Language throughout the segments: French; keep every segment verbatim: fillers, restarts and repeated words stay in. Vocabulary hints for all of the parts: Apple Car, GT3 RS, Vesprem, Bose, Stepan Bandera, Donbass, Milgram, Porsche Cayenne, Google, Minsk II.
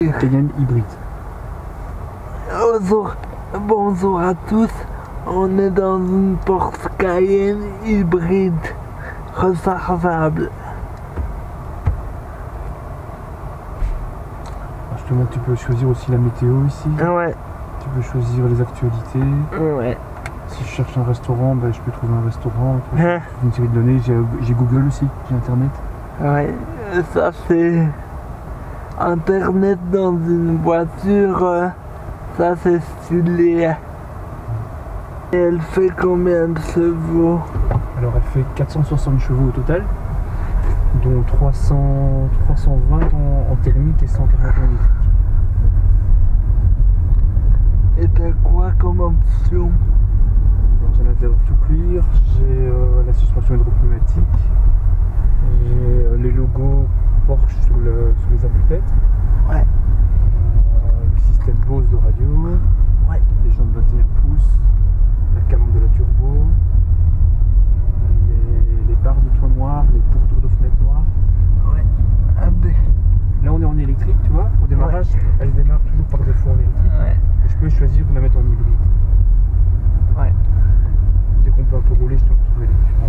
Cayenne hybride. Bonjour, bonjour à tous, on est dans une Porsche Cayenne hybride rechargeable. Justement, tu peux choisir aussi la météo ici. Ouais. Tu peux choisir les actualités. Ouais. Si je cherche un restaurant, ben, je peux trouver un restaurant. Je peux une série de données, j'ai Google aussi, j'ai Internet. Ouais, ça c'est... Internet dans une voiture, ça c'est stylé. Et elle fait combien de chevaux? Alors elle fait quatre cent soixante chevaux au total, dont trois cents, trois cent vingt en, en thermique et cent quarante en électrique. Et t'as quoi comme option? J'ai un intérieur tout cuir, j'ai euh, la suspension hydropneumatique, j'ai euh, les logos Porsche sous, le, sous les appuis-têtes. Ouais. Euh, le système Bose de radio. Ouais. Les jantes de vingt et un pouces. La calandre de la turbo. Euh, les, les barres de toit noir, les pourtours de fenêtres noires. Ouais. Ah ben. Là on est en électrique, tu vois. Au démarrage, ouais. Elle démarre toujours par défaut en électrique. Ouais. Et je peux choisir de la mettre en hybride. Ouais. Dès qu'on peut un peu rouler, je te retrouve les différents.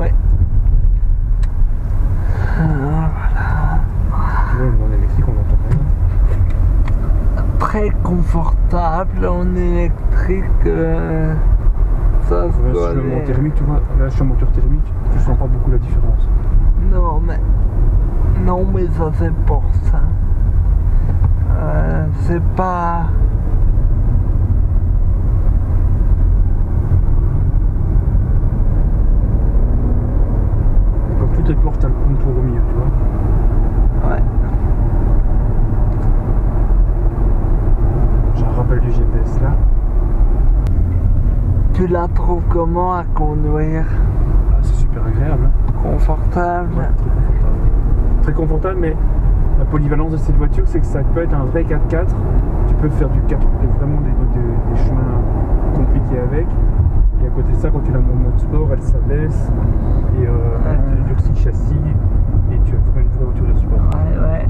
Ouais. Très confortable en électrique, euh, ça se ouais, doit si aller. En thermique, tu vois, là je suis en moteur thermique, tu sens pas beaucoup la différence. Non mais non mais ça c'est pour ça. Euh, c'est pas. Et comme toutes les portes, t'as le contour au milieu, tu vois. Ouais. Du G P S là. Tu la trouves comment à conduire? Ah, c'est super agréable. Confortable. Ouais, très confortable. Très confortable, mais la polyvalence de cette voiture, c'est que ça peut être un vrai quatre quatre. Tu peux faire du quatre, vraiment des, des, des chemins compliqués avec. Et à côté de ça, quand tu la montes en mode sport, elle s'abaisse et euh, ouais. Elle durcit le châssis et tu as vraiment une vraie voiture de sport. Ouais, ouais.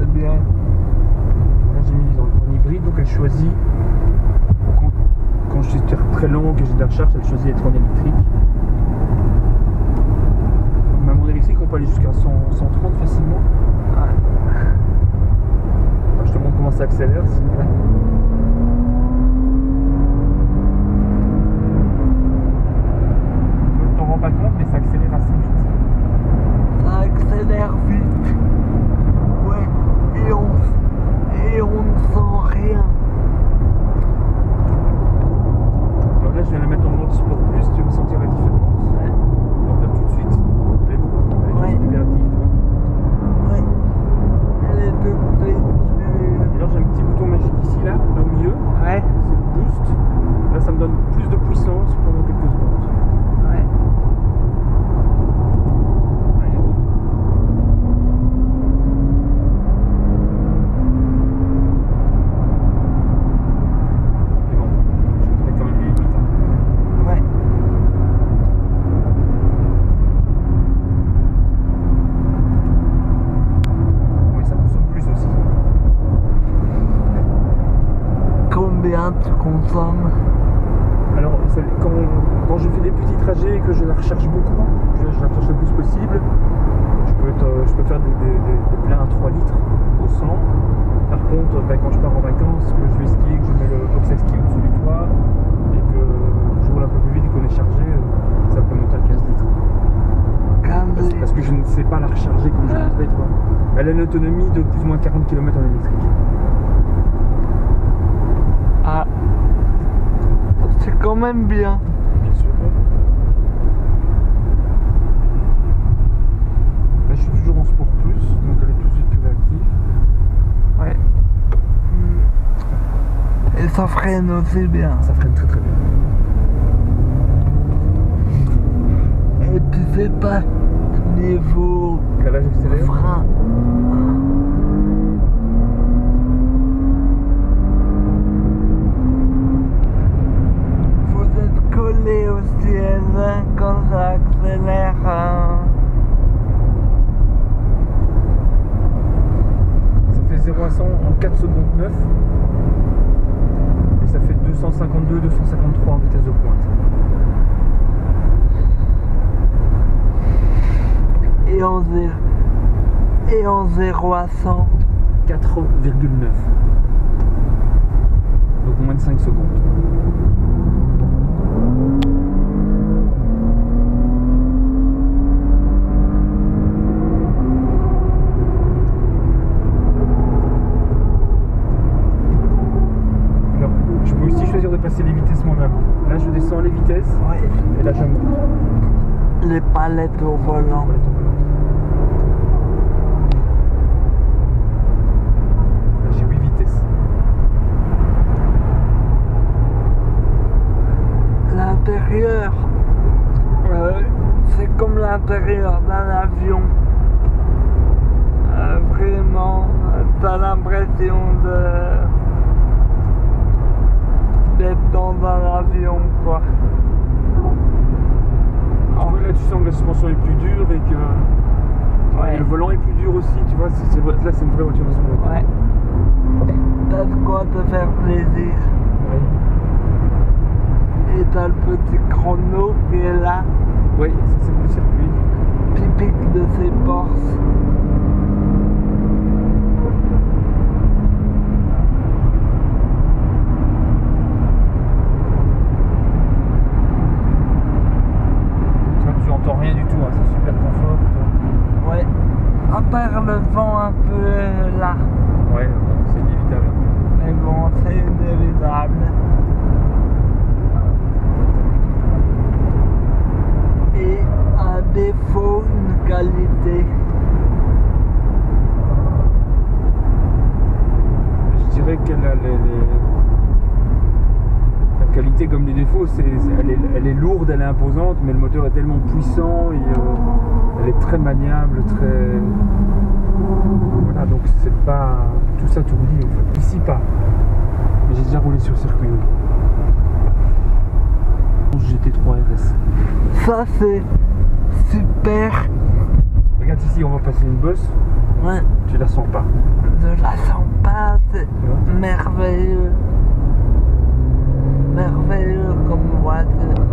C'est bien. Donc elle choisit, quand, quand je suis très long, que j'ai de la recharge, elle choisit d'être en électrique. Même en électrique, on peut aller jusqu'à cent, cent trente facilement. Ah. Alors, je te montre comment ça accélère. Sinon, là. Je ne t'en rends pas compte, mais ça accélère assez vite. Ça accélère vite. Ouais, et on... Et on ne sent rien. Alors là, je vais la mettre en mode sport plus, tu vas sentir la différence. Ouais. On regarde tout de suite. Elle est beaucoup, elle est ouais. Tout de suite active, toi. Ouais. Elle est de plus. Et alors j'ai un petit bouton magique ici, là, là au milieu. Ouais. C'est le boost. Là, ça me donne plus de puissance pendant quelques secondes. Ouais. Tu consommes? Alors, ça, quand, quand je fais des petits trajets et que je la recharge beaucoup, je, je la recharge le plus possible, je peux, être, je peux faire des, des, des, des pleins à trois litres au cent. Par contre, ben, quand je pars en vacances, que je vais skier, que je mets le box à ski au-dessous du toit et que je roule un peu plus vite et qu'on est chargé, ça peut monter à quinze litres. Parce, parce que je ne sais pas la recharger comme je le fais, toi. Elle a une autonomie de plus ou moins quarante kilomètres en électrique. Ah, c'est quand même bien. Bien sûr. Là, je suis toujours en sport plus, donc elle est tout de suite plus active. Ouais. Et ça freine aussi bien. Ça freine très très bien. Et tu fais pas niveau frein. Quand ça accélère, hein. quatre secondes neuf et ça fait deux cent cinquante-deux deux cent cinquante-trois en vitesse de pointe. Et en et en zéro à cent, quatre virgule neuf, donc moins de cinq secondes. C'est les vitesses moi-même. Là je descends les vitesses, ouais. Et là je monte. Les palettes au volant. Les palettes au volant. Là j'ai huit vitesses. L'intérieur. Euh, C'est comme l'intérieur d'un avion. Euh, vraiment, t'as l'impression de... dans un avion quoi. Ah, là tu sens que la suspension est plus dure et que ouais. Et le volant est plus dur aussi, tu vois, c est, c est, là c'est une vraie voiture de sport. Ouais. T'as de quoi te faire plaisir. Ouais. Et t'as le petit chrono qui est là. Oui, c'est le circuit. Typique de ces Porsche. Rien du tout, hein, c'est super confort. Toi. Ouais, à part le vent un peu là. Ouais, c'est inévitable. Mais bon, c'est inévitable. Et un défaut, une qualité. Je dirais qu'elle a les, les... la qualité comme les défauts, c'est, c'est, elle est, elle est lourde, elle est imposante, mais le moteur est tellement puissant et euh, elle est très maniable, très... Voilà, donc c'est pas... Tout ça, tout roule, en fait. Ici, pas. Mais j'ai déjà roulé sur circuit. G T trois R S. Ça, c'est super. Regarde ici, on va passer une bosse. Ouais. Tu la sens pas. Je la sens pas, c'est merveilleux. Merveilleux comme voiture.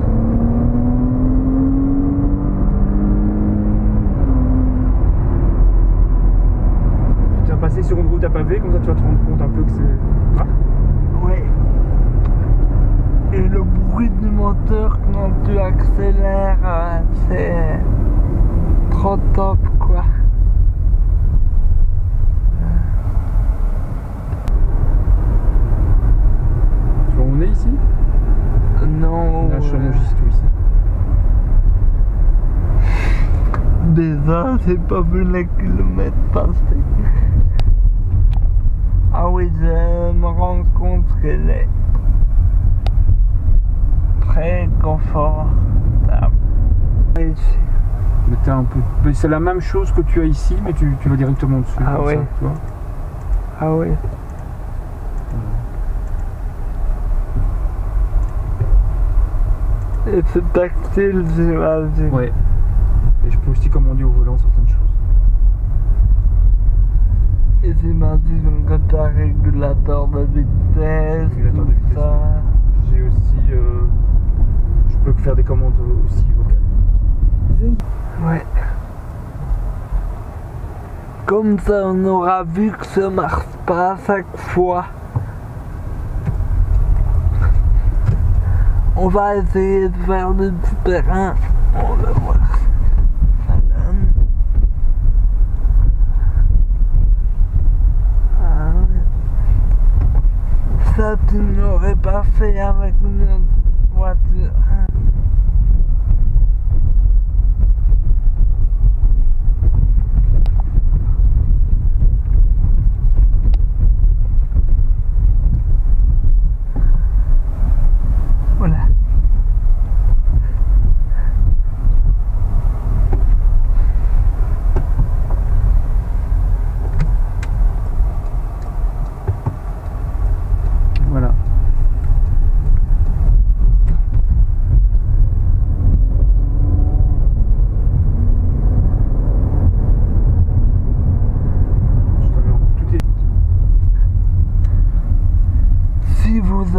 Tu vas passer sur une route à pavé, comme ça tu vas te rendre compte un peu que c'est... Ah. Ouais. Et le bruit du moteur quand tu accélères, c'est trop top quoi. On est ici? Non. Là, je suis euh... tout ici. Déjà, j'ai pas vu les kilomètres passer. Ah oui, je me rends compte qu'elle est très confortable. Mais t'as un peu. C'est la même chose que tu as ici, mais tu, tu vas directement dessus. Ah oui. Ça, tu vois. Ah oui. Et c'est tactile, j'imagine. Ouais. Et je peux aussi commander au volant certaines choses. Et j'imagine que t'as un régulateur de vitesse. Régulateur de vitesse. J'ai aussi. Euh, je peux faire des commandes aussi vocales. Ouais. Comme ça, on aura vu que ça marche pas à chaque fois. On va essayer de faire du petit terrain, on va voir. Ça tu n'aurais pas fait avec notre voiture.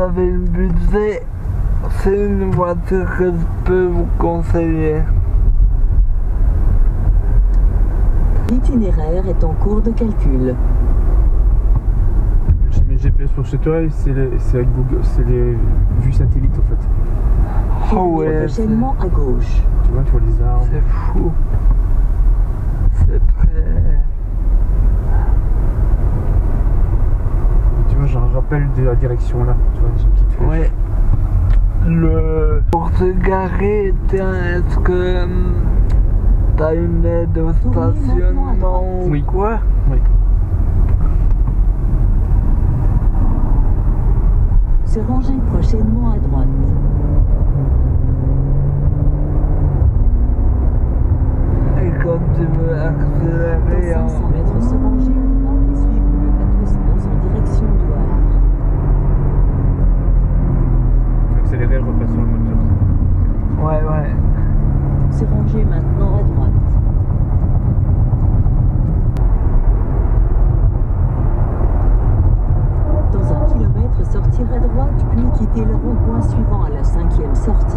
avez le budget, c'est une voiture que je peux vous conseiller. L'itinéraire est en cours de calcul. J'ai mis G P S pour chez toi et c'est avec Google, c'est les vues satellites en fait. Oh ouais. Prochainement à gauche. Tu vois, tu vois les arbres. C'est fou. C'est très... Tu vois, j'ai un rappel de la direction là. Tu vois, j'ai une petite flèche. Ouais. Le... Pour se garer, tiens, est-ce que... T'as une aide au stationnement ou oui. Quoi? Oui. Se ranger prochainement à droite. Et quand tu veux accélérer en... cinq cents mètres, se ranger à droite et suivre le quatre cents en direction d'Ouar. Accélérer, repasser sur le moteur. Ouais, ouais. Se ranger maintenant à droite. Dans un kilomètre, sortir à droite, puis quitter le rond-point suivant à la cinquième sortie.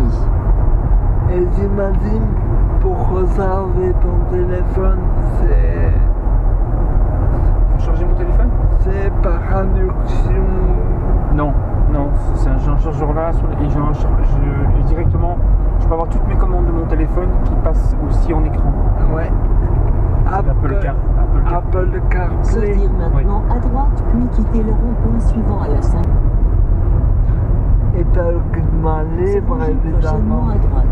Et j'imagine, pour recharger ton téléphone, c'est... Pour charger mon téléphone? C'est par induction. Non, non, c'est un, un chargeur là, et j'ai un chargeur directement... Je peux avoir toutes mes commandes de mon téléphone qui passent aussi en écran. Ouais. Apple, Apple Car. Apple Car. Apple Car. Sortir maintenant oui. À droite, puis quitter le rond-point suivant à la cinq. Et t'as aucune main libre, évidemment. À droite.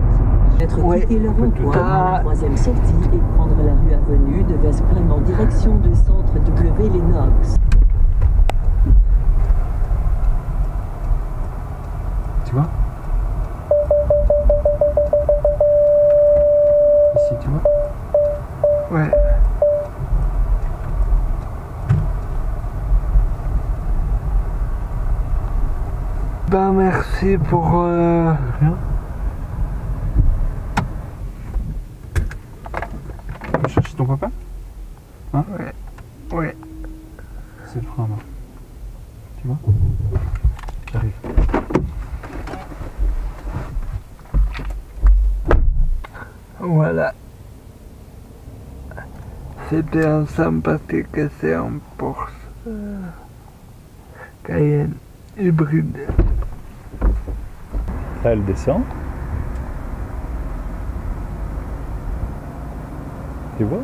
Être ouais. Quitter le rond-point à la troisième sortie et prendre la rue Avenue de Vesprem en direction du centre W Lennox. Tu vois? Tu vois? Ouais. Ben merci pour... Euh... Rien. Tu vas chercher ton papa? Hein? Ouais. Ouais. C'est le frein là. Tu vois? J'arrive. Voilà. C'était un sympathique essai en Porsche Cayenne hybride. Là, elle descend. Tu vois?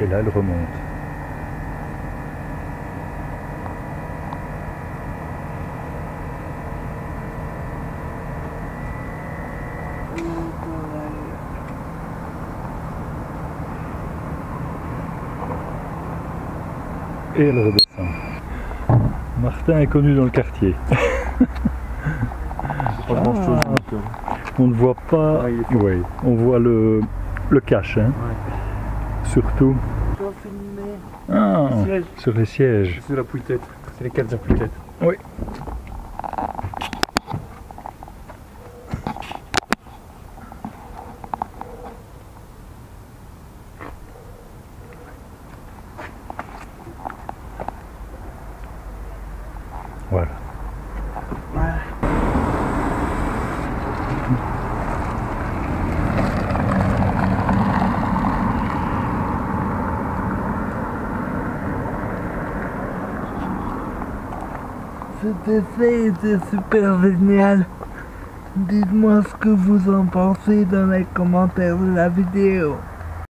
Et là, elle remonte. Et elle redescend. Martin est connu dans le quartier. Ah, on ne voit pas... Ah, ouais, on voit le, le cache, hein. Ouais. Surtout. Ah, les sur les sièges. C'est la pouille-tête. C'est les quatre pouille-tête. Oui. Voilà. Voilà. Cet essai était super génial. Dites-moi ce que vous en pensez dans les commentaires de la vidéo.